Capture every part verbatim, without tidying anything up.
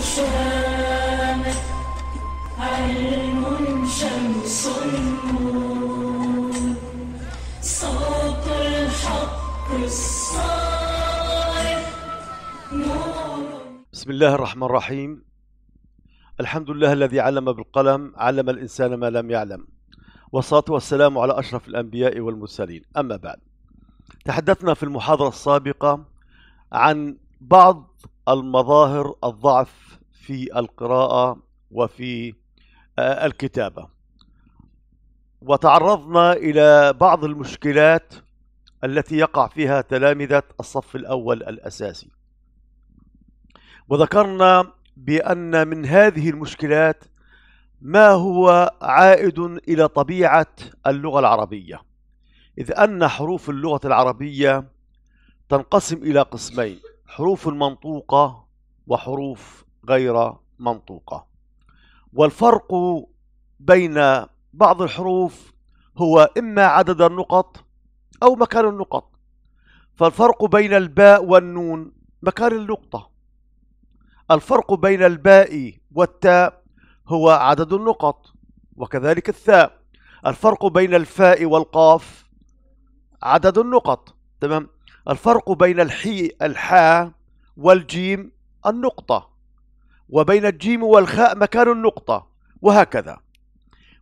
شامت علم شمس النور صوت الحق الصارخ نور. بسم الله الرحمن الرحيم. الحمد لله الذي علم بالقلم، علم الإنسان ما لم يعلم، والصلاة والسلام على أشرف الأنبياء والمرسلين. أما بعد، تحدثنا في المحاضرة السابقة عن بعض المظاهر الضعف في القراءة وفي الكتابة، وتعرضنا إلى بعض المشكلات التي يقع فيها تلامذة الصف الأول الأساسي، وذكرنا بأن من هذه المشكلات ما هو عائد إلى طبيعة اللغة العربية، إذ أن حروف اللغة العربية تنقسم إلى قسمين: حروف منطوقة وحروف غير منطوقة. والفرق بين بعض الحروف هو إما عدد النقط أو مكان النقط. فالفرق بين الباء والنون مكان النقطة. الفرق بين الباء والتاء هو عدد النقط، وكذلك الثاء. الفرق بين الفاء والقاف عدد النقط، تمام؟ الفرق بين الحي الحاء والجيم النقطة، وبين الجيم والخاء مكان النقطة، وهكذا.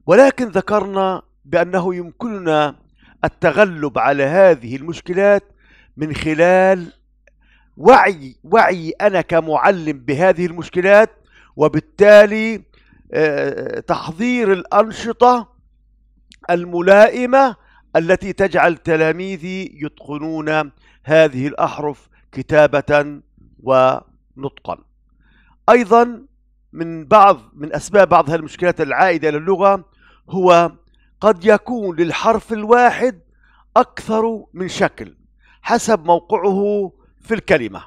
ولكن ذكرنا بأنه يمكننا التغلب على هذه المشكلات من خلال وعي وعي أنا كمعلم بهذه المشكلات، وبالتالي تحضير الأنشطة الملائمة التي تجعل تلاميذي يتقنون هذه الأحرف كتابة ونطقا. أيضا من بعض من أسباب بعض المشكلات العائدة للغة هو قد يكون للحرف الواحد أكثر من شكل حسب موقعه في الكلمة.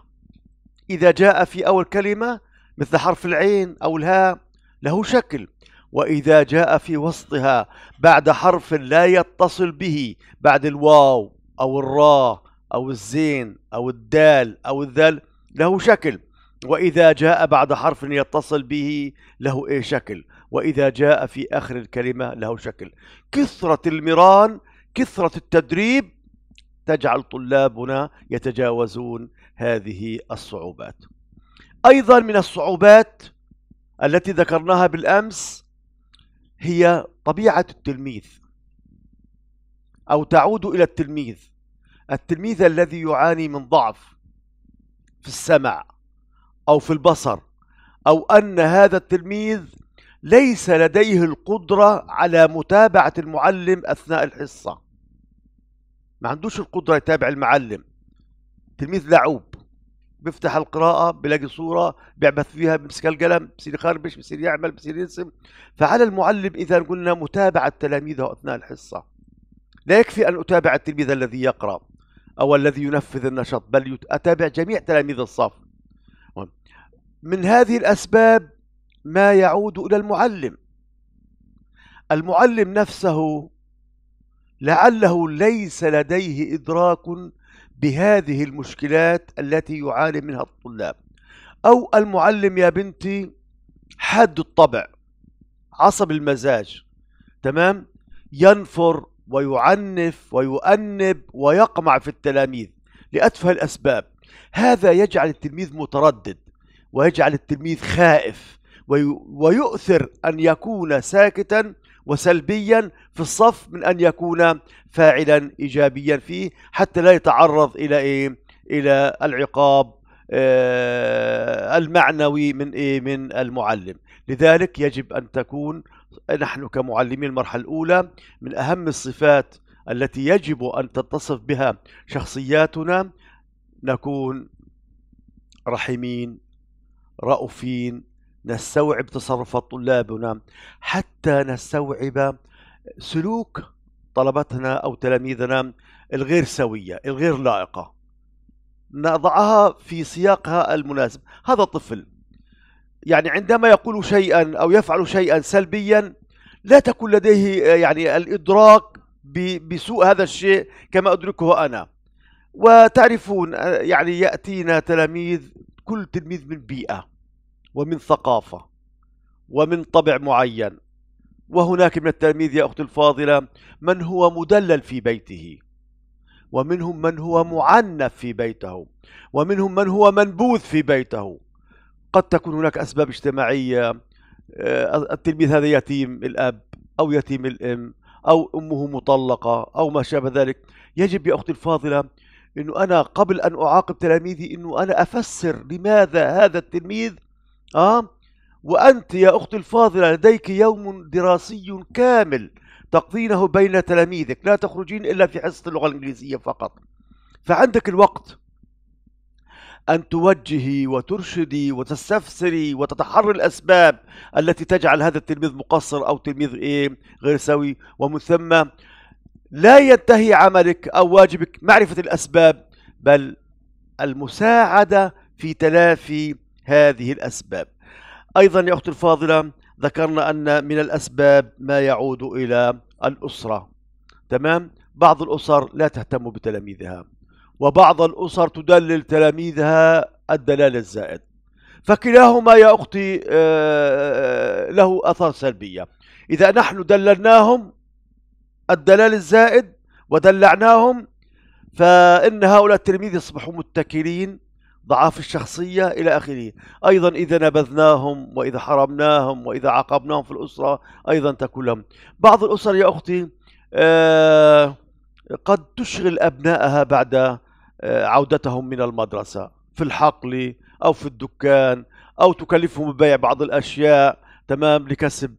إذا جاء في أول كلمة مثل حرف العين أو الهاء له شكل، وإذا جاء في وسطها بعد حرف لا يتصل به بعد الواو أو الراء أو الزين أو الدال أو الذل له شكل، وإذا جاء بعد حرف يتصل به له إيه شكل، وإذا جاء في آخر الكلمة له شكل. كثرة المران، كثرة التدريب تجعل طلابنا يتجاوزون هذه الصعوبات. أيضا من الصعوبات التي ذكرناها بالأمس هي طبيعة التلميذ، أو تعود إلى التلميذ. التلميذ الذي يعاني من ضعف في السمع أو في البصر، أو أن هذا التلميذ ليس لديه القدرة على متابعة المعلم أثناء الحصة، ما عندوش القدرة يتابع المعلم. تلميذ لعوب، بيفتح القراءة بيلاقي صورة بيعبث فيها، بيمسك القلم، بيصير يخربش، بيصير يعمل، بيصير يرسم. فعلى المعلم إذا قلنا متابعة تلاميذه أثناء الحصة. لا يكفي أن أتابع التلميذ الذي يقرأ أو الذي ينفذ النشاط، بل أتابع جميع تلاميذ الصف. من هذه الأسباب ما يعود إلى المعلم. المعلم نفسه لعله ليس لديه إدراك بهذه المشكلات التي يعاني منها الطلاب. أو المعلم يا بنتي حاد الطبع، عصب المزاج، تمام؟ ينفر ويعنف ويؤنب ويقمع في التلاميذ لأتفه الأسباب. هذا يجعل التلميذ متردد، ويجعل التلميذ خائف، ويؤثر أن يكون ساكتاً وسلبيا في الصف من أن يكون فاعلا إيجابيا فيه، حتى لا يتعرض إلى إيه؟ إلى العقاب آه المعنوي من إيه؟ من المعلم. لذلك يجب أن تكون نحن كمعلمي المرحلة الأولى من أهم الصفات التي يجب أن تتصف بها شخصياتنا نكون رحيمين رؤوفين، نستوعب تصرفات طلابنا حتى نستوعب سلوك طلبتنا أو تلاميذنا الغير سوية الغير لائقة، نضعها في سياقها المناسب. هذا طفل، يعني عندما يقول شيئا أو يفعل شيئا سلبيا لا تكون لديه يعني الإدراك بسوء هذا الشيء كما أدركه أنا. وتعرفون يعني يأتينا تلاميذ، كل تلميذ من بيئة، ومن ثقافة ومن طبع معين. وهناك من التلاميذ يا أختي الفاضلة من هو مدلل في بيته، ومنهم من هو معنف في بيته، ومنهم من هو منبوذ في بيته. قد تكون هناك أسباب اجتماعية، التلميذ هذا يتيم الأب أو يتيم الأم أو أمه مطلقة أو ما شابه ذلك. يجب يا أختي الفاضلة أنه أنا قبل أن أعاقب تلاميذي أنه أنا أفسر لماذا هذا التلميذ. آه وأنت يا أختي الفاضلة لديك يوم دراسي كامل تقضينه بين تلاميذك، لا تخرجين إلا في حصة اللغة الإنجليزية فقط، فعندك الوقت أن توجهي وترشدي وتستفسري وتتحرى الأسباب التي تجعل هذا التلميذ مقصر أو تلميذ إيه غير سوي. ومن ثم لا ينتهي عملك أو واجبك معرفة الأسباب، بل المساعدة في تلافي هذه الأسباب. أيضا يا أختي الفاضلة ذكرنا أن من الأسباب ما يعود إلى الأسرة، تمام؟ بعض الأسر لا تهتم بتلاميذها، وبعض الأسر تدلل تلاميذها الدلال الزائد، فكلاهما يا أختي له أثر سلبية. إذا نحن دللناهم الدلال الزائد ودلعناهم، فإن هؤلاء التلاميذ يصبحوا متكلين، ضعاف الشخصية إلى آخره. أيضا إذا نبذناهم وإذا حرمناهم وإذا عاقبناهم في الأسرة أيضا تكون لهم. بعض الأسر يا أختي آه قد تشغل أبنائها بعد عودتهم من المدرسة في الحقل أو في الدكان، أو تكلفهم ببيع بعض الأشياء، تمام، لكسب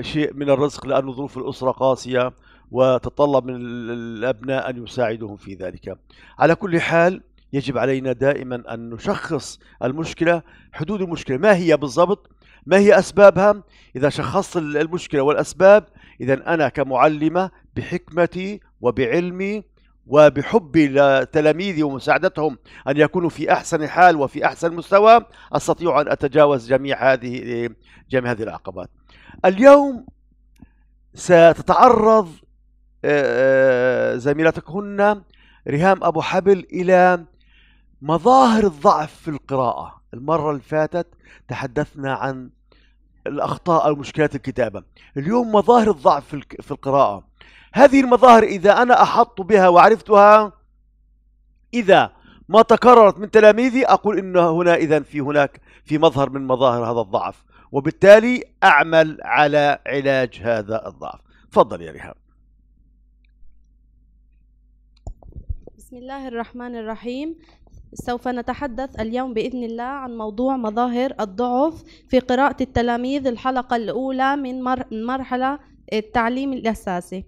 شيء من الرزق، لأن ظروف الأسرة قاسية وتطلب من الأبناء أن يساعدهم في ذلك. على كل حال يجب علينا دائما أن نشخص المشكلة، حدود المشكلة ما هي بالضبط، ما هي أسبابها. إذا شخصت المشكلة والأسباب، إذن أنا كمعلمة بحكمتي وبعلمي وبحبي لتلاميذي ومساعدتهم أن يكونوا في أحسن حال وفي أحسن مستوى، أستطيع أن أتجاوز جميع هذه جميع هذه العقبات. اليوم ستتعرض زميلتكن ريهام أبو حبل إلى مظاهر الضعف في القراءة. المرة اللي فاتت تحدثنا عن الأخطاء أو مشكلات الكتابة، اليوم مظاهر الضعف في القراءة. هذه المظاهر إذا أنا أحط بها وعرفتها، إذا ما تكررت من تلاميذي أقول إن هنا إذا في هناك في مظهر من مظاهر هذا الضعف، وبالتالي أعمل على علاج هذا الضعف. تفضل يا ريهام. بسم الله الرحمن الرحيم. سوف نتحدث اليوم بإذن الله عن موضوع مظاهر الضعف في قراءة التلاميذ، الحلقة الأولى من مرحلة التعليم الأساسي.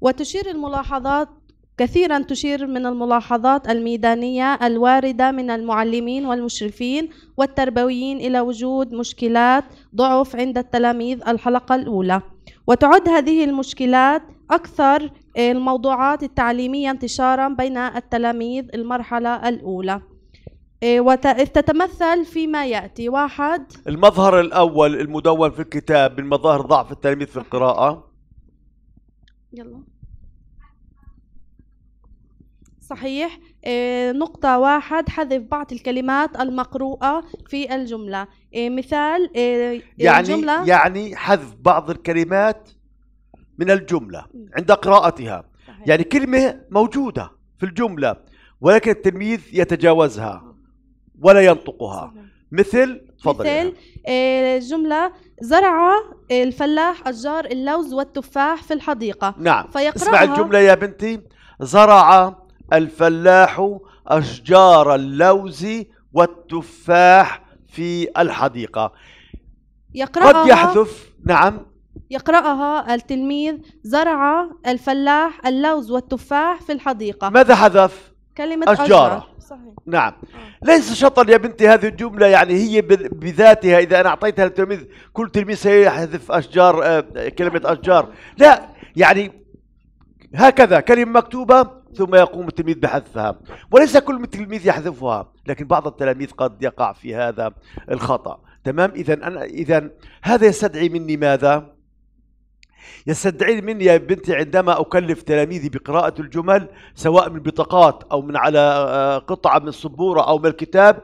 وتشير الملاحظات كثيرا تشير من الملاحظات الميدانية الواردة من المعلمين والمشرفين والتربويين إلى وجود مشكلات ضعف عند التلاميذ الحلقة الأولى. وتعد هذه المشكلات أكثر الموضوعات التعليمية انتشارا بين التلاميذ المرحلة الأولى، وتتمثل فيما يأتي. واحد، المظهر الأول المدون في الكتاب من مظاهر ضعف التلاميذ في القراءة. يلا صحيح. نقطة واحد، حذف بعض الكلمات المقروءة في الجملة. مثال يعني الجملة، يعني حذف بعض الكلمات من الجملة عند قراءتها. صحيح. يعني كلمة موجودة في الجملة ولكن التلميذ يتجاوزها ولا ينطقها. صحيح. مثل تفضل. مثل يعني. الجملة زرع الفلاح الجار اللوز والتفاح في الحديقة. نعم، فيقرأها. اسمع الجملة يا بنتي، زرع الفلاح أشجار اللوز والتفاح في الحديقة. يقرأها. قد يحذف. نعم، يقرأها التلميذ، زرع الفلاح اللوز والتفاح في الحديقة. ماذا حذف؟ كلمة أشجار. أشجار. صحيح. نعم. آه. ليس شطر يا بنتي هذه الجملة، يعني هي بذاتها إذا أنا أعطيتها للتلميذ كل تلميذ سيحذف أشجار آه كلمة أشجار. لا، يعني هكذا كلمة مكتوبة ثم يقوم التلميذ بحذفها، وليس كل تلميذ يحذفها، لكن بعض التلاميذ قد يقع في هذا الخطأ. تمام. إذا أنا إذا هذا يستدعي مني ماذا؟ يستدعي مني يا بنتي عندما أكلف تلاميذي بقراءة الجمل، سواء من بطاقات أو من على قطعة من السبورة أو من الكتاب،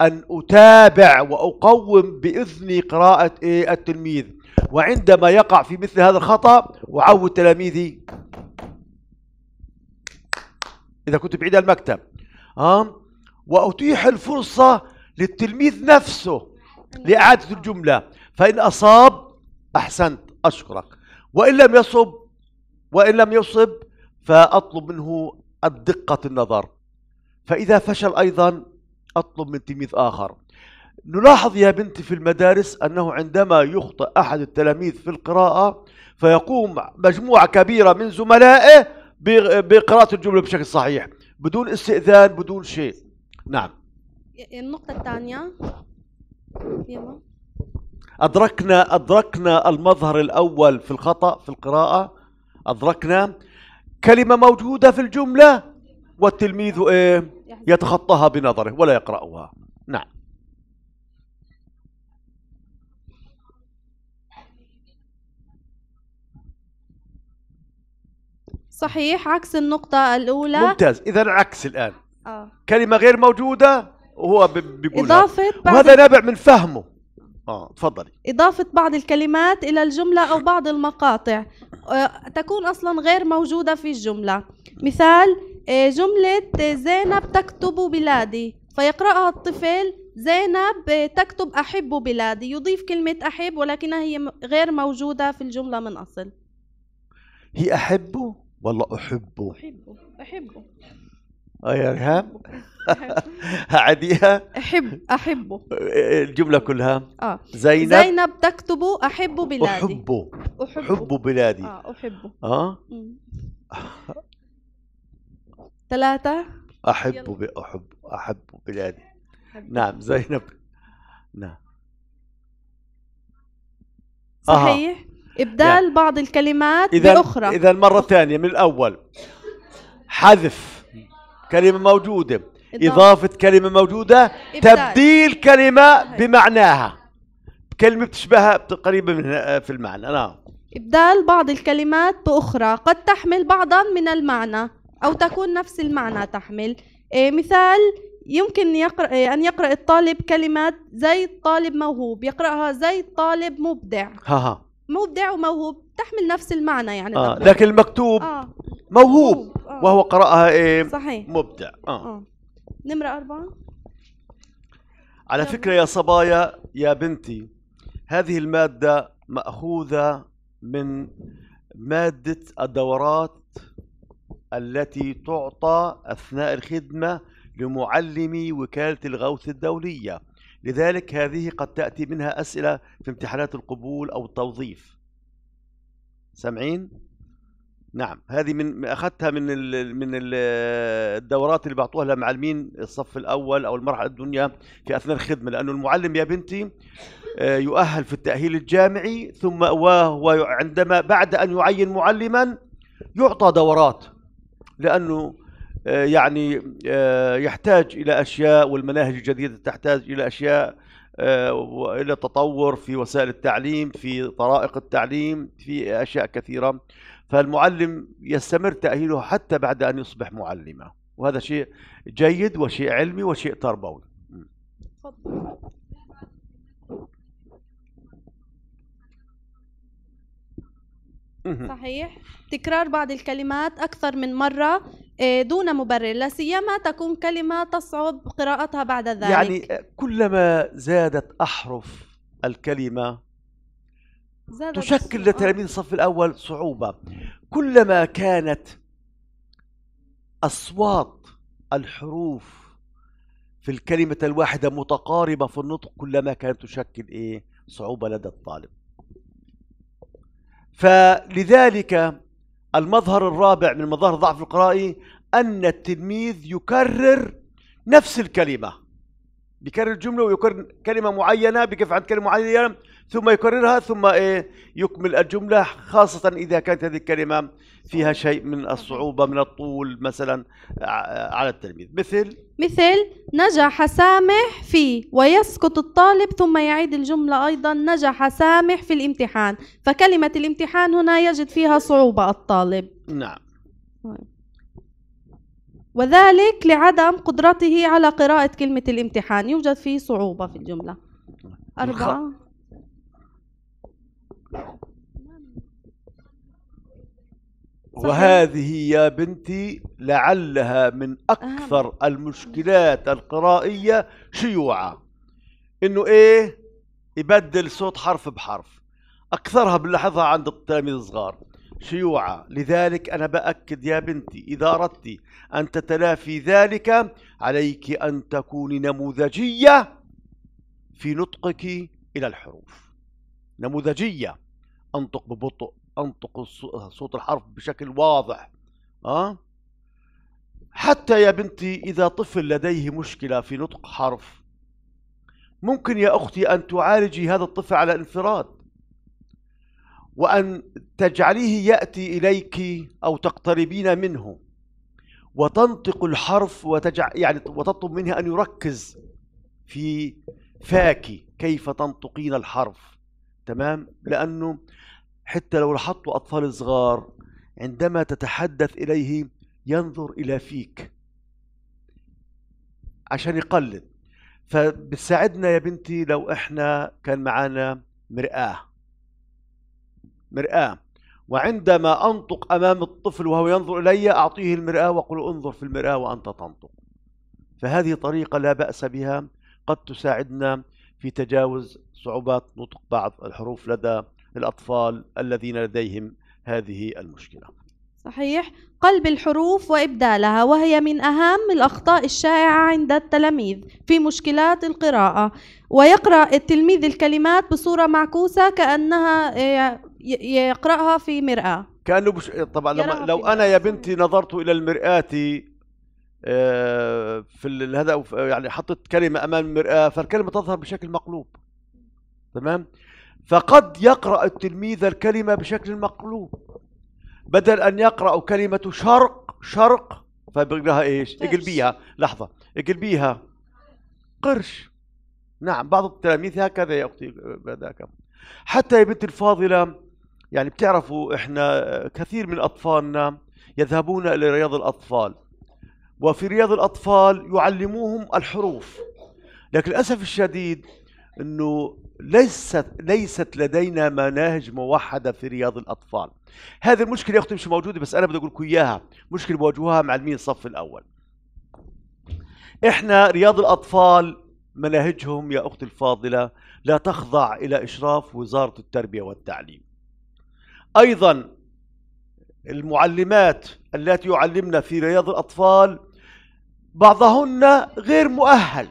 أن أتابع وأقوم بإذن قراءة التلميذ، وعندما يقع في مثل هذا الخطأ أعود تلاميذي إذا كنت بعيد عن المكتب، أه؟ وأتيح الفرصة للتلميذ نفسه لإعادة الجملة، فإن أصاب أحسنت أشكرك، وإن لم يصب وإن لم يصب فأطلب منه الدقة النظر، فإذا فشل أيضا أطلب من تلميذ آخر. نلاحظ يا بنتي في المدارس أنه عندما يخطئ أحد التلاميذ في القراءة فيقوم مجموعة كبيرة من زملائه بقراءة الجملة بشكل صحيح بدون استئذان بدون شيء. نعم. النقطة الثانية أدركنا أدركنا المظهر الأول في الخطأ في القراءة، أدركنا كلمة موجودة في الجملة والتلميذ إيه يتخطاها بنظره ولا يقرأها. نعم. صحيح، عكس النقطة الأولى. ممتاز، إذا عكس الآن. آه. كلمة غير موجودة وهو بيقولها. إضافة بعض وهذا نابع من فهمه. آه تفضلي. إضافة بعض الكلمات إلى الجملة أو بعض المقاطع آه تكون أصلا غير موجودة في الجملة. مثال آه جملة زينب تكتب بلادي، فيقرأها الطفل زينب آه تكتب أحب بلادي، يضيف كلمة أحب ولكنها هي غير موجودة في الجملة من أصل. هي أحبه والله أحبه. أحبه أحبه. آه يا ريهام عاديها. أحب أحبه. الجملة كلها. آه. زينب زينب تكتب أحب بلادي. أحبه. أحب بلادي. آه أحبه. آه. ثلاثة. أحب أحب أحب بلادي. نعم زينب. نعم. صحيح. إبدال يعني بعض الكلمات إذن بأخرى. إذا مرة ثانية من الأول، حذف كلمة موجودة، إضافة كلمة موجودة، إبدال. تبديل كلمة بمعناها، كلمة بتشبهها قريبة منها في المعنى. نعم. إبدال بعض الكلمات بأخرى قد تحمل بعضا من المعنى أو تكون نفس المعنى تحمل. إيه مثال يمكن يقرأ أن يقرأ الطالب كلمات زي الطالب موهوب، يقرأها زي الطالب مبدع. ها ها. مبدع وموهوب تحمل نفس المعنى يعني. آه. لكن المكتوب آه. موهوب آه. وهو قرأها إيه؟ صحيح. مبدع. آه. آه. نمرة أربعة. على نمرة. فكرة يا صبايا يا بنتي، هذه المادة مأخوذة من مادة الدورات التي تعطى أثناء الخدمة لمعلمي وكالة الغوث الدولية، لذلك هذه قد تأتي منها أسئلة في امتحانات القبول أو التوظيف. سامعين؟ نعم، هذه من أخذتها من ال من ال الدورات اللي بعطوها لمعلمين الصف الأول أو المرحلة الدنيا في أثناء الخدمة، لأنه المعلم يا بنتي يؤهل في التأهيل الجامعي، ثم وهو عندما بعد أن يعين معلما يعطى دورات، لأنه يعني يحتاج إلى أشياء والمناهج الجديدة تحتاج إلى أشياء وإلى تطور في وسائل التعليم، في طرائق التعليم، في أشياء كثيرة، فالمعلم يستمر تأهيله حتى بعد أن يصبح معلمة، وهذا شيء جيد وشيء علمي وشيء تربوي. صحيح. تكرار بعض الكلمات أكثر من مرة دون مبرر، لا سيما تكون كلمة تصعب قراءتها بعد ذلك. يعني كلما زادت أحرف الكلمة زادت تشكل لتلاميذ الصف الأول صعوبة، كلما كانت أصوات الحروف في الكلمة الواحدة متقاربة في النطق كلما كانت تشكل إيه صعوبة لدى الطالب. فلذلك المظهر الرابع من مظاهر الضعف القرائي أن التلميذ يكرر نفس الكلمة، بيكرر جملة ويكرر كلمة معينة، بكف عن كلمة معينة ثم يكررها ثم إيه يكمل الجملة، خاصة إذا كانت هذه الكلمة فيها شيء من الصعوبة من الطول مثلا على التلميذ. مثل مثل نجح سامح في، ويسكت الطالب ثم يعيد الجملة أيضا نجح سامح في الامتحان، فكلمة الامتحان هنا يجد فيها صعوبة الطالب. نعم. وذلك لعدم قدرته على قراءة كلمة الامتحان، يوجد فيه صعوبة في الجملة. أربعة، وهذه يا بنتي لعلها من أكثر أهم المشكلات القرائية شيوعا، إنه إيه يبدل صوت حرف بحرف، أكثرها بنلاحظها عند التلاميذ الصغار شيوعا. لذلك أنا بأكد يا بنتي، إذا أردت أن تتلافي ذلك عليك أن تكوني نموذجية في نطقك إلى الحروف. نموذجية، أنطق ببطء، أنطق صوت الحرف بشكل واضح. أه؟ حتى يا بنتي إذا طفل لديه مشكلة في نطق حرف، ممكن يا أختي أن تعالجي هذا الطفل على انفراد، وأن تجعليه يأتي إليك أو تقتربين منه وتنطق الحرف وتجع... يعني وتطلب منه أن يركز في فاكي كيف تنطقين الحرف، تمام؟ لأنه حتى لو لاحظتوا أطفال صغار عندما تتحدث إليه ينظر إلى فيك عشان يقلد. فبتساعدنا يا بنتي لو إحنا كان معانا مرآة، مرآة، وعندما أنطق أمام الطفل وهو ينظر إلي أعطيه المرآة وأقول انظر في المرآة وأنت تنطق. فهذه طريقة لا بأس بها، قد تساعدنا في تجاوز صعوبات نطق بعض الحروف لدى الأطفال الذين لديهم هذه المشكلة. صحيح. قلب الحروف وإبدالها، وهي من أهم الأخطاء الشائعة عند التلاميذ في مشكلات القراءة. ويقرأ التلميذ الكلمات بصورة معكوسة كأنها يقرأها في مرآة، كأنه بش... طبعا لما... لو أنا يا بنتي نظرت إلى المرآة في هذا، يعني حطيت كلمة أمام المرآة، فالكلمة تظهر بشكل مقلوب، تمام؟ فقد يقرأ التلميذ الكلمة بشكل مقلوب، بدل أن يقرأ كلمة شرق شرق فبيقولها إيش؟ اقلبيها، لحظة، اقلبيها قرش. نعم، بعض التلاميذ هكذا يا أختي. حتى يا بنتي الفاضلة، يعني بتعرفوا إحنا كثير من أطفالنا يذهبون إلى رياض الأطفال، وفي رياض الأطفال يعلموهم الحروف، لكن للأسف الشديد أنه ليست ليست لدينا مناهج موحدة في رياض الأطفال. هذه المشكلة يا أختي مش موجودة، بس أنا بدي أقول لكم إياها، مشكلة بواجهوها مع المين الصف الأول. إحنا رياض الأطفال مناهجهم يا أختي الفاضلة لا تخضع إلى إشراف وزارة التربية والتعليم. أيضا المعلمات التي يعلمنا في رياض الأطفال بعضهن غير مؤهل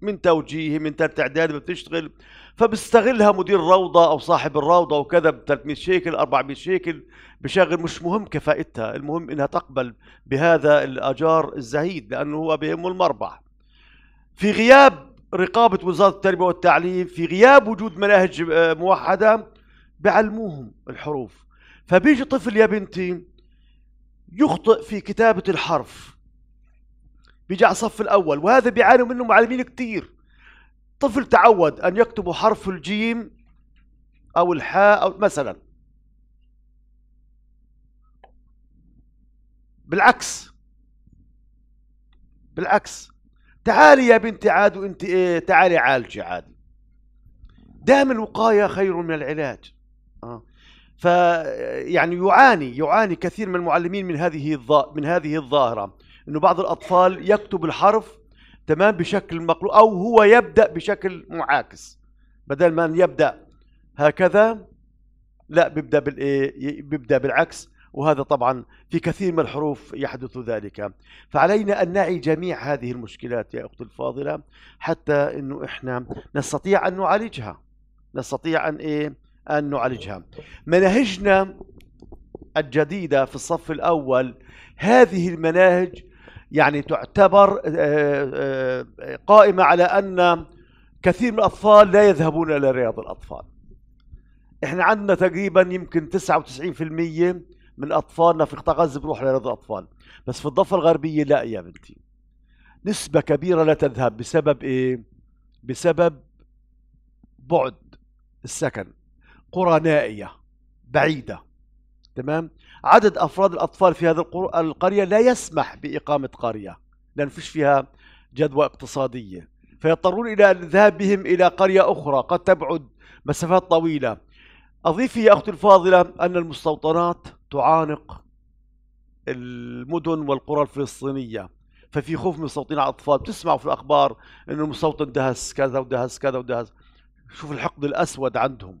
من توجيهي، من ثالث اعدادي بتشتغل، فبستغلها مدير روضه او صاحب الروضه وكذا ب ثلاثمئة شيكل أربعمئة شيكل بشغل، مش مهم كفائتها، المهم انها تقبل بهذا الاجار الزهيد لانه هو بهمه المربح. في غياب رقابه وزاره التربيه والتعليم، في غياب وجود مناهج موحده، بعلموهم الحروف. فبيجي طفل يا بنتي يخطئ في كتابه الحرف، بيجي على الصف الأول، وهذا بيعانوا منه معلمين كتير. طفل تعود أن يكتب حرف الجيم أو الحاء أو مثلا، بالعكس بالعكس. تعالي يا بنتي عاد، وأنت إيه، تعالي عالجي عادي، دائما الوقاية خير من العلاج. آه. فيعني يعاني يعاني كثير من المعلمين من هذه الظا... من هذه الظاهرة، إنه بعض الأطفال يكتب الحرف تمام بشكل مقلوب، أو هو يبدأ بشكل معاكس، بدل ما أن يبدأ هكذا لا بيبدأ بالإيه، بيبدأ بالعكس. وهذا طبعا في كثير من الحروف يحدث ذلك. فعلينا أن نعي جميع هذه المشكلات يا أختي الفاضلة، حتى إنه إحنا نستطيع أن نعالجها، نستطيع أن إيه أن نعالجها. مناهجنا الجديدة في الصف الأول، هذه المناهج يعني تعتبر قائمة على أن كثير من الأطفال لا يذهبون إلى رياض الأطفال. إحنا عندنا تقريبا يمكن تسعة وتسعين بالمئة من أطفالنا في قطاع غزة بروح لرياض الأطفال، بس في الضفة الغربية لا يا بنتي، نسبة كبيرة لا تذهب. بسبب إيه؟ بسبب بعد السكن، قرى نائية بعيدة، تمام. عدد افراد الاطفال في هذه القريه لا يسمح باقامه قريه، لان فيش فيها جدوى اقتصاديه، فيضطرون الى الذهاب بهم الى قريه اخرى قد تبعد مسافات طويله. اضيفي يا اختي الفاضله ان المستوطنات تعانق المدن والقرى الفلسطينيه، ففي خوف من مستوطنين على الاطفال. بتسمعوا في الاخبار انه المستوطن دهس كذا ودهس كذا ودهس، شوف الحقد الاسود عندهم،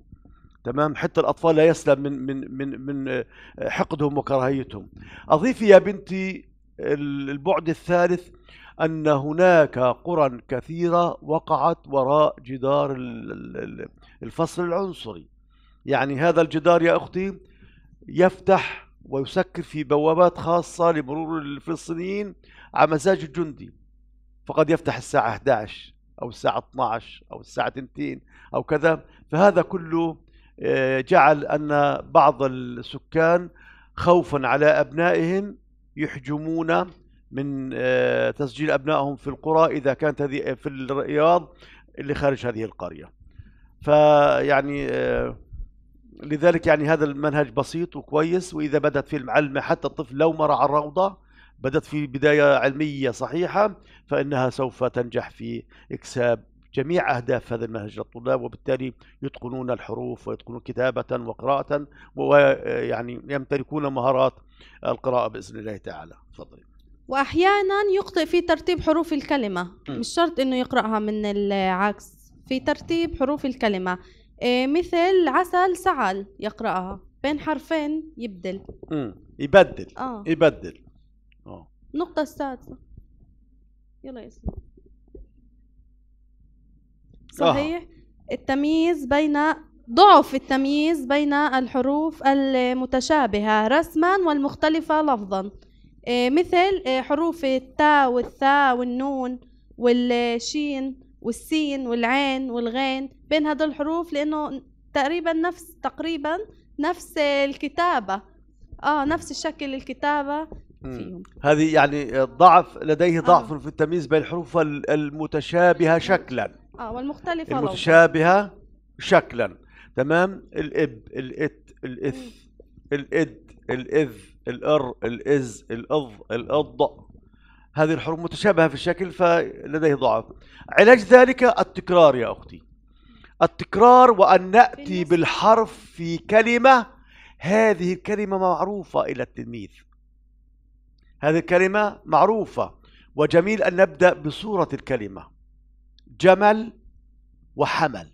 تمام. حتى الاطفال لا يسلم من من من من حقدهم وكراهيتهم. اضيفي يا بنتي البعد الثالث ان هناك قرى كثيره وقعت وراء جدار الفصل العنصري، يعني هذا الجدار يا اختي يفتح ويسكر في بوابات خاصه لمرور الفلسطينيين على مزاج الجندي، فقد يفتح الساعه إحدى عشر او الساعه اثنى عشر او الساعه اثنتين او كذا، فهذا كله جعل ان بعض السكان خوفا على ابنائهم يحجمون من تسجيل ابنائهم في القرى اذا كانت هذه في الرياض اللي خارج هذه القريه. فيعني لذلك يعني هذا المنهج بسيط وكويس، واذا بدت فيه المعلمه حتى الطفل لو مر على الروضه بدت في بدايه علميه صحيحه فانها سوف تنجح في اكساب جميع اهداف هذا المنهج للطلاب، وبالتالي يتقنون الحروف ويتقنون كتابه وقراءه، ويعني يمتلكون مهارات القراءه باذن الله تعالى. تفضلي. واحيانا يخطئ في ترتيب حروف الكلمه، م. مش شرط انه يقراها من العكس، في ترتيب حروف الكلمه، مثل عسل سعل يقراها بين حرفين يبدل. امم يبدل آه. يبدل اه النقطة السادسة. يلا اسمع صحيح آه. التمييز بين ضعف التمييز بين الحروف المتشابهة رسما والمختلفة لفظا، مثل حروف التاء والثاء والنون والشين والسين والعين والغين، بين هذول الحروف لانه تقريبا نفس تقريبا نفس الكتابه، اه نفس الشكل الكتابه فيهم. هذه يعني ضعف لديه ضعف آه. في التمييز بين الحروف المتشابهه شكلا اه والمختلفه المتشابهه لو. شكلا، تمام. الاب الات الاث الاد الاذ الار الاز الاض الاض، هذه الحروف متشابهة في الشكل فلديه ضعف. علاج ذلك التكرار يا أختي، التكرار، وأن نأتي بالحرف في كلمة، هذه الكلمة معروفة إلى التلميذ، هذه الكلمة معروفة، وجميل أن نبدأ بصورة الكلمة، جمل وحمل،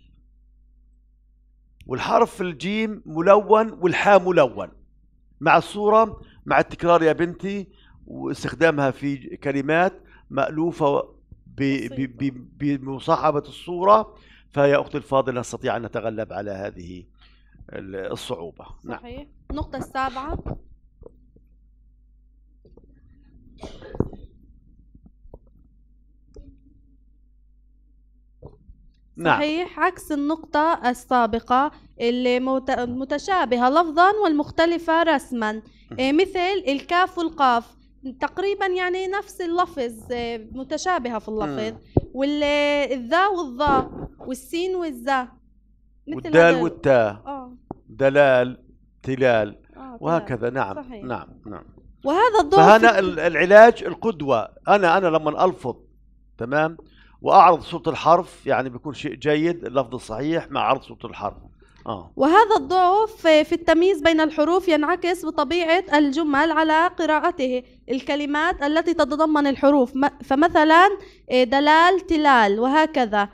والحرف الجيم ملون والحاء ملون، مع الصورة مع التكرار يا بنتي، واستخدامها في كلمات مألوفة بمصاحبة الصورة، فيا أختي الفاضلة نستطيع أن نتغلب على هذه الصعوبة. صحيح. نعم. النقطة السابعة. نعم. صحيح، عكس النقطة السابقة المتشابهة لفظا والمختلفة رسما، مثل الكاف والقاف تقريبا يعني نفس اللفظ متشابهه في اللفظ، والذا والظا والسين والزا، والدال والتاء آه. دلال تلال آه، وهكذا. نعم صحيح. نعم نعم وهذا الضوء. فهنا العلاج القدوه، انا انا لما الفظ تمام واعرض صوره الحرف يعني بيكون شيء جيد، اللفظ الصحيح مع عرض صوره الحرف. وهذا الضعف في التمييز بين الحروف ينعكس بطبيعة الجمل على قراءته الكلمات التي تتضمن الحروف، فمثلا دلال تلال وهكذا،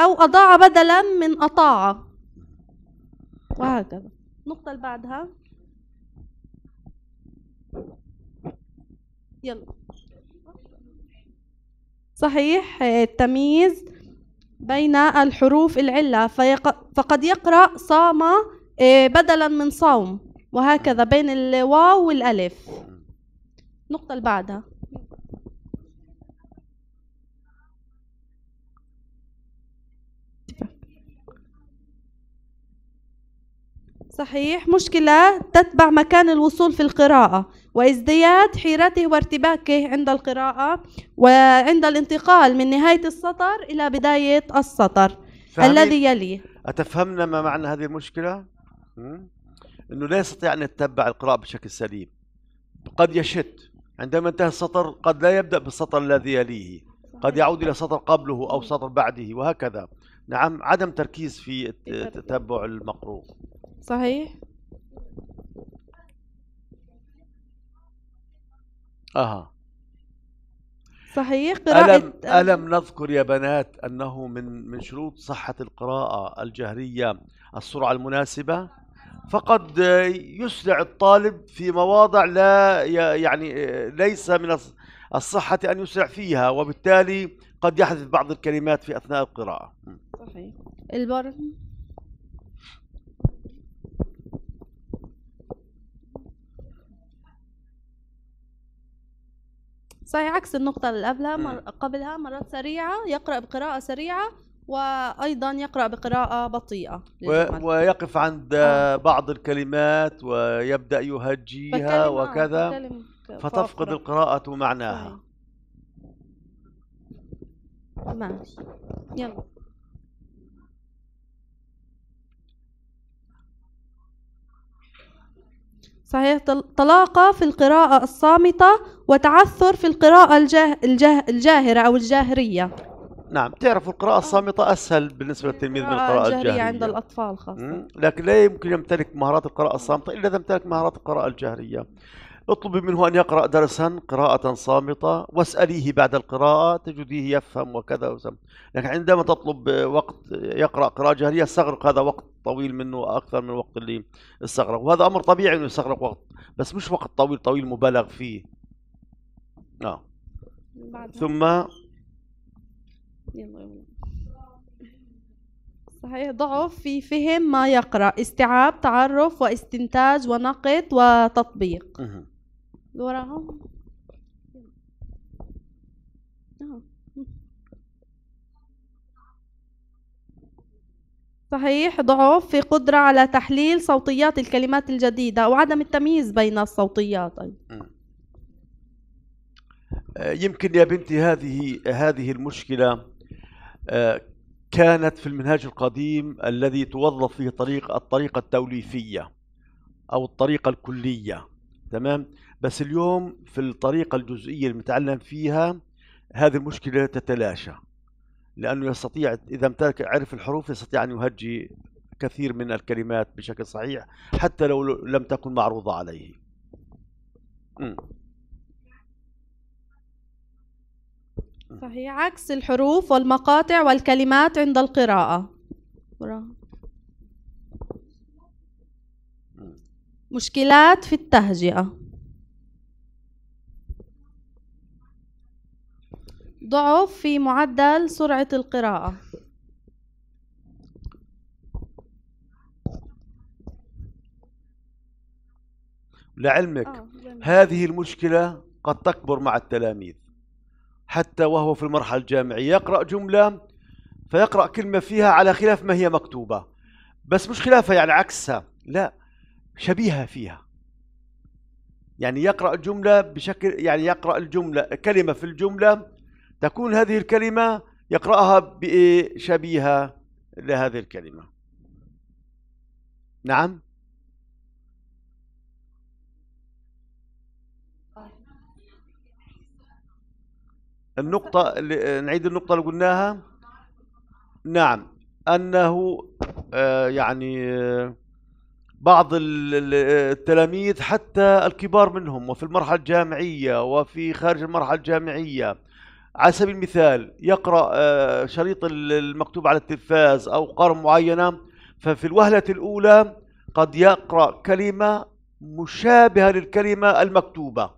أو أضاع بدلا من أطاع وهكذا. النقطة اللي بعدها يلا. صحيح، التمييز بين الحروف العلة، فقد يقرأ صام بدلا من صوم وهكذا بين الواو والألف. النقطة اللي بعدها صحيح، مشكلة تتبع مكان الوصول في القراءة وازدياد حيرته وارتباكه عند القراءة وعند الانتقال من نهاية السطر إلى بداية السطر الذي يليه. أتفهمنا ما معنى هذه المشكلة؟ أنه لا يستطيع أن يتبع القراءة بشكل سليم، قد يشت عندما انتهى السطر، قد لا يبدأ بالسطر الذي يليه، قد يعود إلى سطر قبله أو سطر بعده وهكذا. نعم، عدم تركيز في تتبع المقروء. صحيح. أها صحيح. قراءة ألم, ألم نذكر يا بنات أنه من من شروط صحة القراءة الجهرية السرعة المناسبة، فقد يسرع الطالب في مواضع لا يعني ليس من الصحة أن يسرع فيها، وبالتالي قد يحدث بعض الكلمات في أثناء القراءة. صحيح. البر صحيح عكس النقطة اللي قبلها مر... قبلها مرات سريعة، يقرأ بقراءة سريعة وأيضا يقرأ بقراءة بطيئة و... ويقف عند آه. بعض الكلمات ويبدأ يهجيها وكذا بكلمة. فتفقد فأفرق. القراءة معناها. تمام، يلا صحيح. طلاقة في القراءة الصامتة وتعثر في القراءة الجاه الجاه الجاهرة أو الجاهرية. نعم، تعرف القراءة الصامتة أسهل بالنسبة للتلميذ من القراءة الجاهرية عند الأطفال خاصة، لكن لا يمكن يمتلك مهارات القراءة الصامتة إلا إذا امتلك مهارات القراءة الجاهرية. اطلبي منه أن يقرأ درسا قراءة صامتة واسأليه بعد القراءة، تجديه يفهم وكذا وسم. لكن عندما تطلب وقت يقرأ قراءة جهرية استغرق هذا وقت طويل منه أكثر من الوقت اللي استغرق، وهذا أمر طبيعي أنه يستغرق وقت، بس مش وقت طويل طويل مبالغ فيه. آه. ثم صحيح ضعف في فهم ما يقرأ، استيعاب، تعرف واستنتاج ونقد وتطبيق. وراهم صحيح ضعف في قدرة على تحليل صوتيات الكلمات الجديدة وعدم التمييز بين الصوتيات. يمكن يا بنتي هذه هذه المشكلة كانت في المنهاج القديم الذي توظف فيه طريق الطريقة التوليفية أو الطريقة الكلية، تمام؟ بس اليوم في الطريقة الجزئية المتعلم فيها هذه المشكلة تتلاشى، لأنه يستطيع إذا امتلك عرف الحروف يستطيع أن يهجي كثير من الكلمات بشكل صحيح حتى لو لم تكن معروضة عليه. م. صحيح عكس الحروف والمقاطع والكلمات عند القراءة. مشكلات في التهجئة، ضعف في معدل سرعة القراءة. لعلمك آه، هذه المشكلة قد تكبر مع التلاميذ حتى وهو في المرحلة الجامعية، يقرأ جملة فيقرأ كلمة فيها على خلاف ما هي مكتوبة، بس مش خلافها يعني عكسها، لا شبيهة فيها، يعني يقرأ جملة بشكل يعني يقرأ الجملة كلمة في الجملة تكون هذه الكلمة يقرأها بشبيهة لهذه الكلمة. نعم النقطة اللي نعيد النقطة اللي قلناها. نعم، أنه يعني بعض التلاميذ حتى الكبار منهم وفي المرحلة الجامعية وفي خارج المرحلة الجامعية على سبيل المثال يقرأ شريط المكتوب على التلفاز أو قارم معينة، ففي الوهلة الأولى قد يقرأ كلمة مشابهة للكلمة المكتوبة،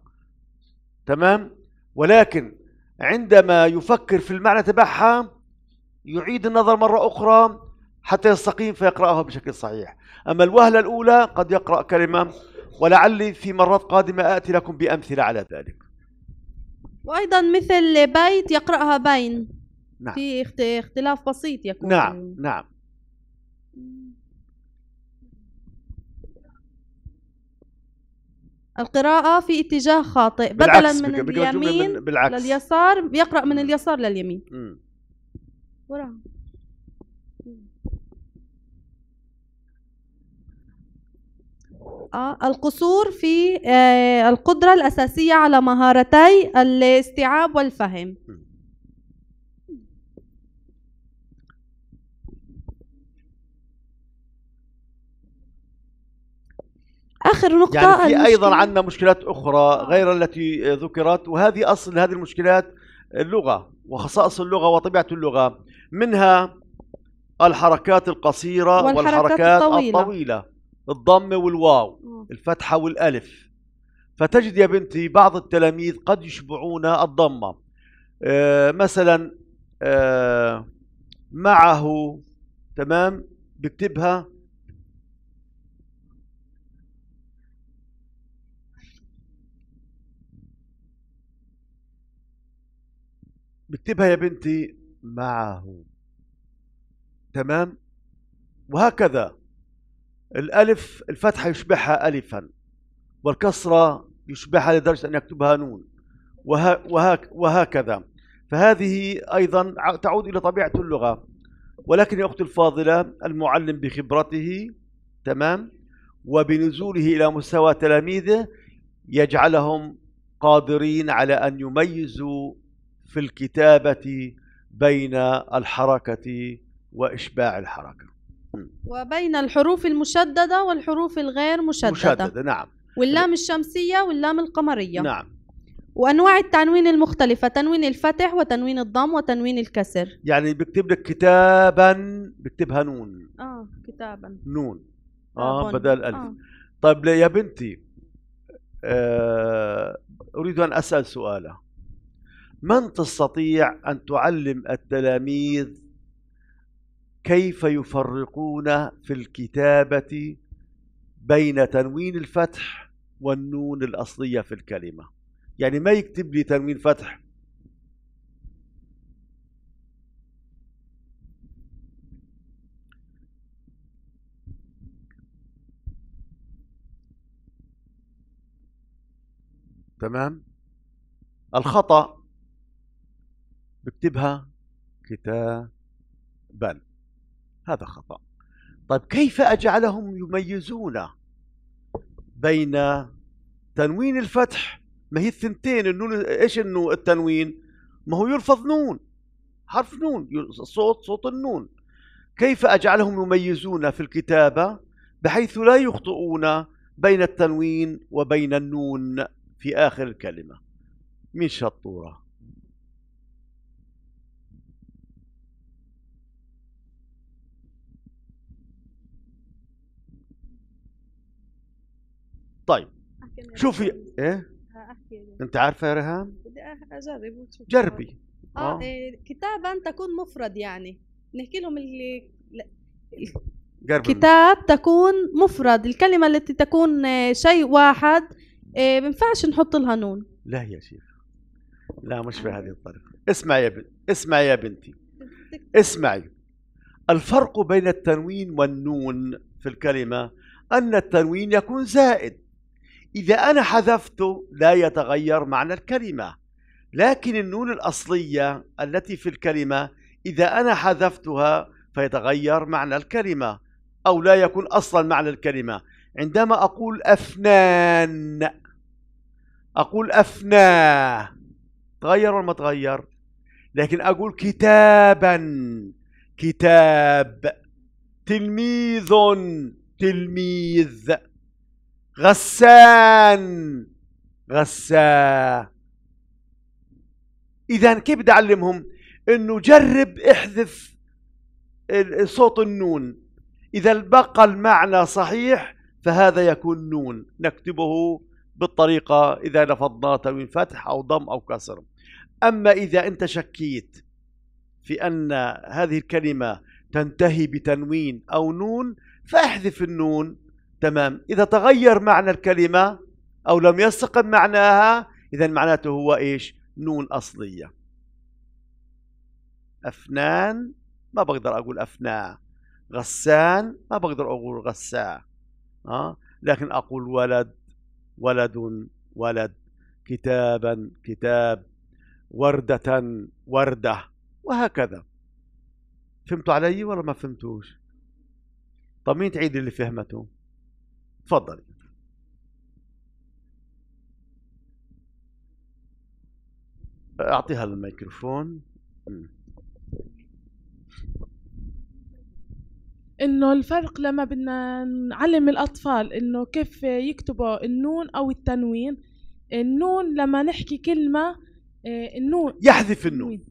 تمام، ولكن عندما يفكر في المعنى تبعها يعيد النظر مرة أخرى حتى يستقيم فيقرأها بشكل صحيح. أما الوهلة الأولى قد يقرأ كلمة، ولعلي في مرات قادمة آتي لكم بأمثلة على ذلك. وأيضا مثل بيت يقرأها بين. نعم. في اختلاف بسيط يكون. نعم نعم. القراءة في اتجاه خاطئ، بدلا من اليمين من لليسار يقرأ من اليسار لليمين. م. ورا. القصور في القدرة الأساسية على مهارتي الاستيعاب والفهم. آخر نقطة يعني في أيضا عندنا مشكلات أخرى غير التي ذكرت، وهذه أصل هذه المشكلات اللغة وخصائص اللغة وطبيعة اللغة، منها الحركات القصيرة والحركات, والحركات الطويلة, الطويلة الضمة والواو الفتحة والألف. فتجد يا بنتي بعض التلاميذ قد يشبعون الضمة، آه مثلا آه معه، تمام، بكتبها بكتبها يا بنتي معه، تمام، وهكذا. الألف الفتحة يشبهها ألفا، والكسرة يشبهها لدرجة أن يكتبها نون، وهكذا. فهذه أيضا تعود إلى طبيعة اللغة. ولكن يا أختي الفاضلة، المعلم بخبرته، تمام، وبنزوله إلى مستوى تلاميذه يجعلهم قادرين على أن يميزوا في الكتابة بين الحركة وإشباع الحركة وبين الحروف المشددة والحروف الغير مشددة, مشددة نعم. واللام الشمسية واللام القمرية، نعم. وأنواع التنوين المختلفة، تنوين الفتح وتنوين الضم وتنوين الكسر. يعني بكتب لك كتابا بكتبها نون، آه كتابا نون آه أبن. بدل ألف. آه. طيب يا بنتي، آه أريد أن أسأل سؤالا، من تستطيع أن تعلم التلاميذ كيف يفرقون في الكتابة بين تنوين الفتح والنون الأصلية في الكلمة؟ يعني ما يكتب لي تنوين فتح، تمام، الخطأ بكتبها كتابا، هذا خطأ. طيب كيف أجعلهم يميزون بين تنوين الفتح، ما هي الثنتين، النون إيش النون التنوين، ما هو يلفظ نون، حرف نون، صوت صوت النون. كيف أجعلهم يميزون في الكتابة بحيث لا يخطئون بين التنوين وبين النون في آخر الكلمة؟ مين شطورة؟ طيب شوفي ايه انت عارفه يا ريهام، بدي اجرب. جربي اه, آه. إيه كتابا تكون مفرد، يعني نحكي لهم اللي كتاب تكون مفرد، الكلمه التي تكون شيء واحد إيه ما ينفعش نحط لها نون. لا يا شيخ، لا مش بهذه الطريقه. اسمعي يا بنتي، اسمعي يا بنتي اسمعي الفرق بين التنوين والنون في الكلمه ان التنوين يكون زائد، إذا أنا حذفته لا يتغير معنى الكلمة، لكن النون الأصلية التي في الكلمة إذا أنا حذفتها فيتغير معنى الكلمة أو لا يكون أصلا معنى الكلمة. عندما أقول أفنان، أقول أفناه، تغير ولا ما تغير؟ لكن أقول كتابا كتاب، تلميذ تلميذ، غسان غسا. إذا كيف بدي أعلمهم؟ إنه جرب احذف صوت النون، إذا بقى المعنى صحيح فهذا يكون نون، نكتبه بالطريقة إذا لفظناه تنوين فتح أو ضم أو كسر. أما إذا أنت شكيت في أن هذه الكلمة تنتهي بتنوين أو نون فاحذف النون، تمام. إذا تغير معنى الكلمة أو لم يستقم معناها إذا معناته هو إيش؟ نون أصلية. أفنان ما بقدر أقول أفناء، غسان ما بقدر أقول غساء، أه؟ لكن أقول ولد ولد ولد، كتابا كتاب، وردة وردة، وهكذا. فهمتوا علي ولا ما فهمتوش؟ طب مين تعيد اللي فهمته؟ تفضلي. اعطيها الميكروفون. انه الفرق لما بدنا نعلم الاطفال انه كيف يكتبوا النون او التنوين. النون لما نحكي كلمه النون يحذف النون.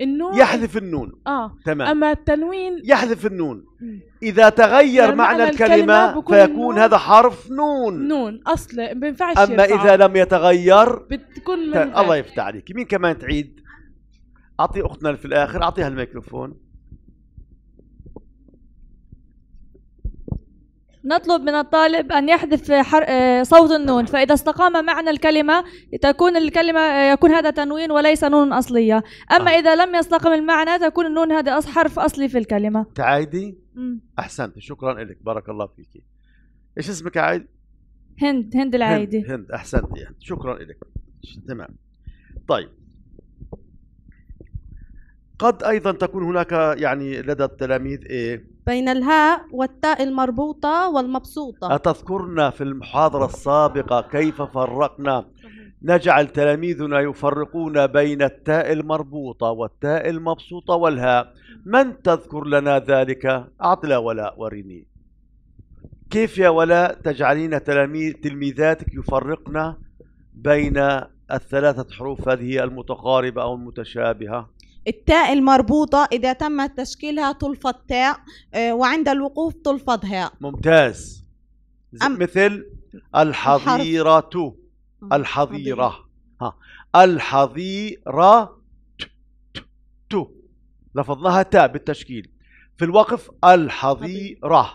النون يحذف النون. اه تمام. اما التنوين يحذف النون. م. اذا تغير يعني معنى الكلمه فيكون هذا حرف نون. نون اصلا ما بينفعش. اما اذا لم يتغير بتكون من ت... الله يفتح عليك. مين كمان تعيد؟ اعطي اختنا في الاخر، اعطيها الميكروفون. نطلب من الطالب أن يحذف صوت النون، فإذا استقام معنى الكلمة تكون الكلمة يكون هذا تنوين وليس نون أصلية. أما آه. إذا لم يستقم المعنى تكون النون هذا حرف أصلي في الكلمة. تعايدي؟ أحسنت، شكرا لك، بارك الله فيك. إيش اسمك عايد؟ هند. هند العايدي. هند, هند. أحسنت يعني. شكرا لك. تمام. طيب، قد أيضا تكون هناك يعني لدى التلاميذ إيه؟ بين الهاء والتاء المربوطة والمبسوطة. أتذكرنا في المحاضرة السابقة كيف فرقنا؟ نجعل تلاميذنا يفرقون بين التاء المربوطة والتاء المبسوطة والهاء. من تذكر لنا ذلك؟ أعطنا ولاء، وريني كيف يا ولاء تجعلين تلاميذ تلميذاتك يفرقنا بين الثلاثة حروف هذه المتقاربة أو المتشابهة؟ التاء المربوطة إذا تم تشكيلها تلفظ تاء وعند الوقوف تلفظ هاء. ممتاز. مثل الحظيرة. الحظيرة. ها، الحظيرة تو لفظناها تاء بالتشكيل. في الوقف الحظيرة.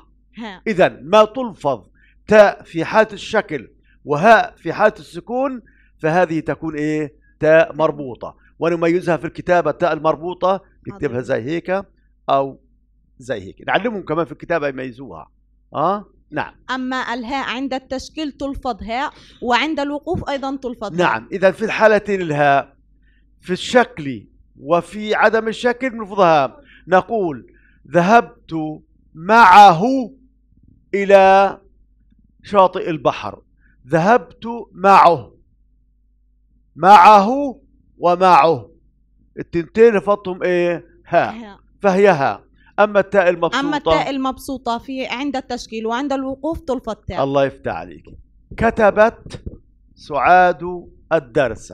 إذا ما تلفظ تاء في حالة الشكل وهاء في حالة السكون فهذه تكون إيه؟ تاء مربوطة. ونميزها في الكتابة التاء المربوطة نكتبها زي هيك أو زي هيك، نعلمهم كمان في الكتابة يميزوها. آه نعم. أما الهاء عند التشكيل تلفظ هاء وعند الوقوف أيضا تلفظ. نعم، إذا في الحالتين الهاء في الشكل وفي عدم الشكل نلفظها. نقول ذهبت معه إلى شاطئ البحر. ذهبت معه. معه ومعه التنتين لفظتهم ايه؟ هاء، فهي هاء. اما التاء المبسوطه اما التاء المبسوطه في عند التشكيل وعند الوقوف تلفظ تاء. الله يفتح عليك. كتبت سعاد الدرس.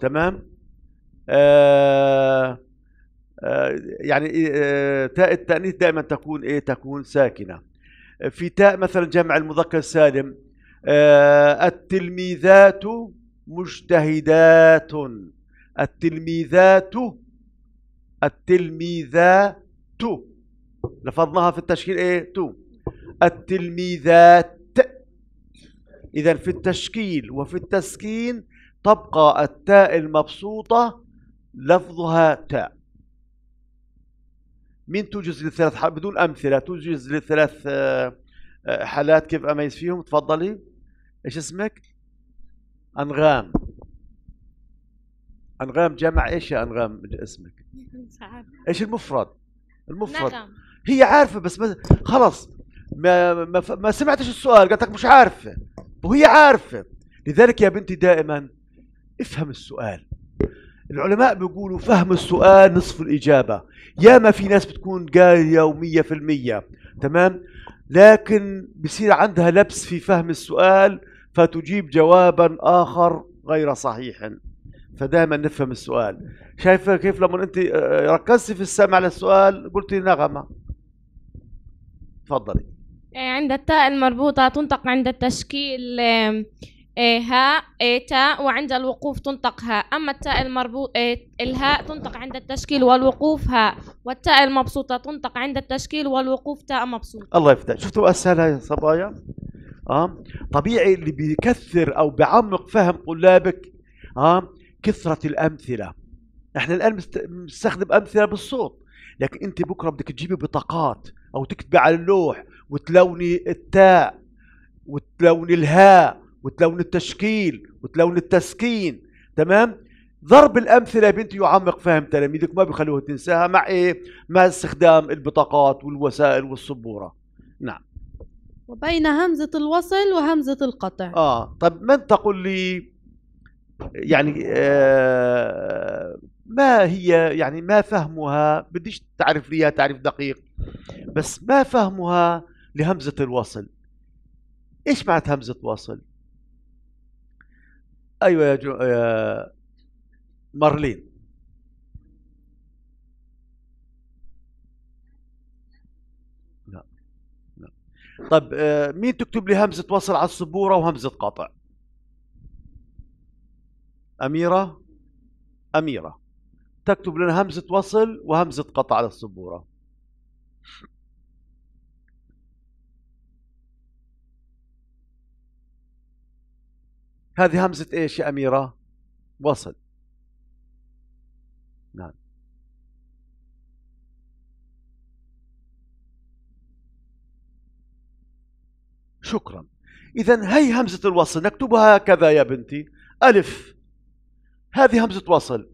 تمام. آه آه يعني آه تاء التأنيث دائما تكون ايه؟ تكون ساكنه. في تاء مثلا جمع المذكر السالم آه التلميذات مجتهدات. التلميذات. التلميذات لفظناها في التشكيل ايه؟ تو. التلميذات. اذا في التشكيل وفي التسكين تبقى التاء المبسوطه لفظها تاء. مين توجز للثلاث حالات بدون امثله؟ توجز للثلاث حالات كيف اميز فيهم؟ تفضلي. ايش اسمك؟ أنغام. أنغام جمع إيش يا أنغام اسمك؟ مش عارفة. إيش المفرد؟ المفرد نغم. هي عارفة بس ما خلص ما ما, ما سمعتش السؤال، قالت لك مش عارفة وهي عارفة. لذلك يا بنتي دائما افهم السؤال. العلماء بيقولوا فهم السؤال نصف الإجابة. ياما في ناس بتكون قارية ومية في المية تمام، لكن بصير عندها لبس في فهم السؤال فتجيب جوابا آخر غير صحيح. فدائما نفهم السؤال. شايفة كيف لما أنت ركزتي في السمع للسؤال قلتي نغمة. تفضلي. عند التاء المربوطة تنطق عند التشكيل هاء تاء وعند الوقوف تنطق هاء. أما التاء المربوط الهاء تنطق عند التشكيل والوقوف هاء، والتاء المبسوطة تنطق عند التشكيل والوقوف تاء مبسوطة. الله يفتح. شفتوا أسهل هاي صبايا؟ آه طبيعي اللي بيكثر أو بيعمق فهم طلابك آه كثرة الأمثلة. نحن الآن بنستخدم أمثلة بالصوت، لكن أنت بكرة بدك تجيبي بطاقات أو تكتبي على اللوح وتلوني التاء وتلوني الهاء وتلوني التشكيل وتلوني التسكين. تمام؟ ضرب الأمثلة يا بنتي يعمق فهم تلاميذك، ما بيخلوها تنساها مع إيه؟ مع استخدام البطاقات والوسائل والسبورة. نعم. وبين همزة الوصل وهمزة القطع. آه طب من تقول لي يعني آه ما هي يعني ما فهمها، بديش تعرف ليها تعرف دقيق، بس ما فهمها لهمزة الوصل. ايش معنى همزة وصل؟ ايوه يا, جو... يا مارلين. لا لا. طب آه مين تكتب لي همزة وصل على السبورة وهمزة قطع؟ أميرة. أميرة تكتب لنا همزة وصل وهمزة قطع على السبورة. هذه همزة إيش يا أميرة؟ وصل. نعم. شكرا. إذن هي همزة الوصل نكتبها هكذا يا بنتي، ألف. هذه همزة وصل.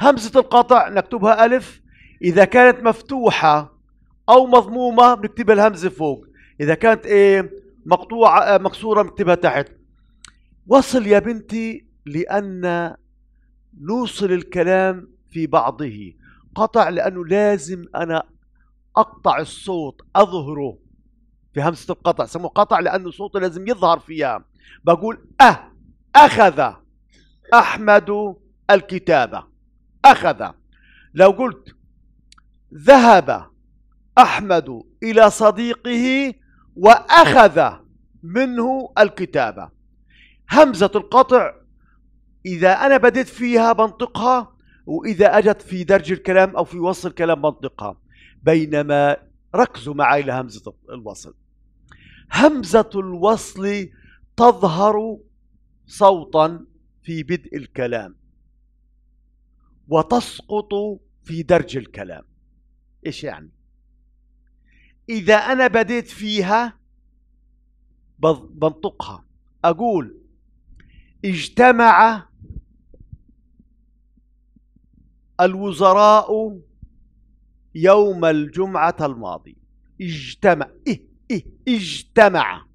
همزة القطع نكتبها ألف، إذا كانت مفتوحة أو مضمومة بنكتبها الهمزة فوق، إذا كانت إيه مقطوعة مكسورة بنكتبها تحت. وصل يا بنتي لأن نوصل الكلام في بعضه، قطع لأنه لازم أنا أقطع الصوت أظهره في همزة القطع، سموه قطع لأنه صوته لازم يظهر فيها. بقول أه أخذ أحمد الكتابة، أخذ. لو قلت ذهب أحمد إلى صديقه وأخذ منه الكتابة، همزة القطع إذا أنا بديت فيها بنطقها، وإذا أجت في درج الكلام أو في وصل الكلام بنطقها. بينما ركزوا معي لهمزة الوصل، همزة الوصل تظهر صوتاً في بدء الكلام وتسقط في درج الكلام. ايش يعني؟ اذا انا بديت فيها بنطقها، اقول اجتمع الوزراء يوم الجمعة الماضي. اجتمع إيه إيه اجتمع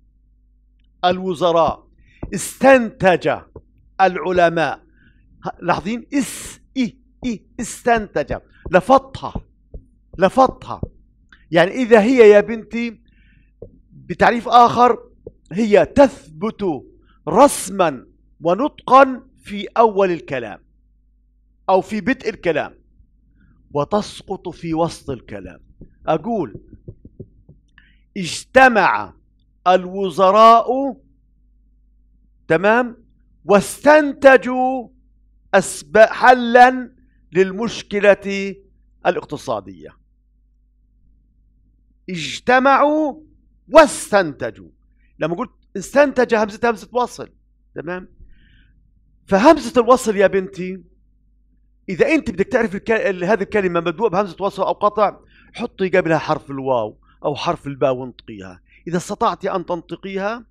الوزراء، استنتج العلماء. لاحظين اس اي اي استنتج، لفظها لفظها. يعني اذا هي يا بنتي بتعريف اخر هي تثبت رسما ونطقا في اول الكلام او في بدء الكلام وتسقط في وسط الكلام. اقول اجتمع الوزراء، تمام، واستنتجوا أسباب حلا للمشكلة الاقتصادية. اجتمعوا واستنتجوا، لما قلت استنتج همزة همزة وصل، تمام. فهمزة الوصل يا بنتي إذا أنت بدك تعرف الكل... هذه الكلمة مبدوءة بهمزة وصل أو قطع، حطي قبلها حرف الواو أو حرف الباء وانطقيها، إذا استطعت أن تنطقيها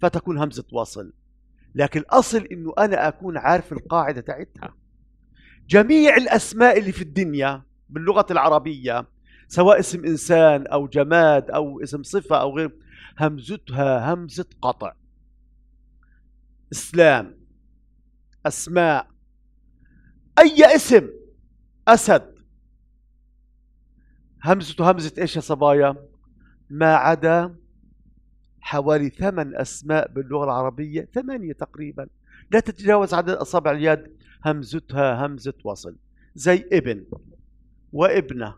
فتكون همزة وصل. لكن الأصل إنه أنا أكون عارف القاعدة تاعتها. جميع الأسماء اللي في الدنيا باللغة العربية، سواء اسم إنسان أو جماد أو اسم صفة أو غير، همزتها همزة قطع. إسلام، أسماء، أي اسم، أسد، همزته همزة إيش يا صبايا؟ ما عدا حوالي ثمان أسماء باللغة العربية، ثمانية تقريبا، لا تتجاوز عدد أصابع اليد، همزتها همزة وصل. زي ابن وابنة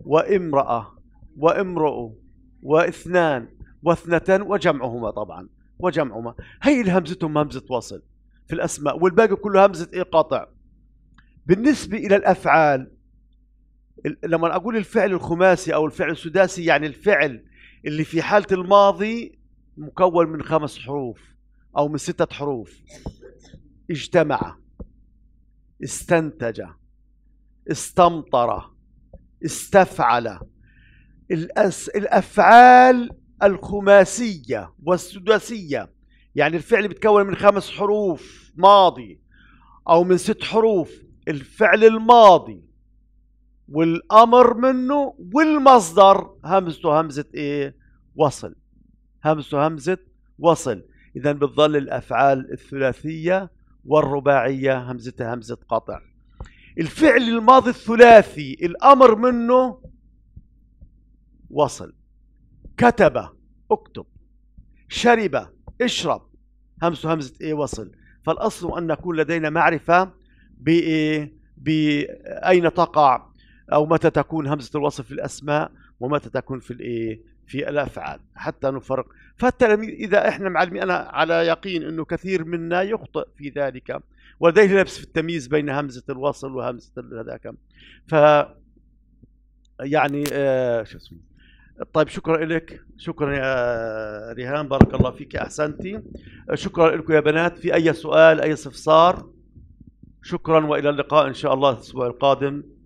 وامرأة وامرؤ واثنان واثنتان وجمعهما، طبعا وجمعهما، هي اللي همزتهم همزة وصل في الأسماء، والباقي كله همزة إيه قطع. بالنسبة إلى الأفعال، لما أقول الفعل الخماسي أو الفعل السداسي، يعني الفعل اللي في حالة الماضي مكون من خمس حروف أو من ستة حروف، اجتمع، استنتج، استمطر، استفعل. الأس... الأفعال الخماسية والسداسية، يعني الفعل بتكون من خمس حروف ماضي أو من ست حروف، الفعل الماضي والأمر منه والمصدر، همزته همزة إيه؟ وصل. همزته همزة وصل. إذن بتظل الأفعال الثلاثية والرباعية همزتها همزة قطع. الفعل الماضي الثلاثي الأمر منه وصل. كتب اكتب، شرب اشرب، همزه همزة ايه وصل. فالأصل أن نكون لدينا معرفة بإيه، بأين تقع أو متى تكون همزة الوصل في الأسماء ومتى تكون في الإيه في الأفعال حتى نفرق. فالتلاميذ إذا إحنا معلمين، أنا على يقين إنه كثير منا يخطئ في ذلك ولديه لبس في التمييز بين همزة الوصل وهمزة هذاك. ف يعني آه شو اسمه. طيب شكرا لك، شكرا يا ريهان، بارك الله فيك، أحسنتي. شكرا لكم يا بنات، في أي سؤال أي استفسار؟ شكرا وإلى اللقاء إن شاء الله الأسبوع القادم.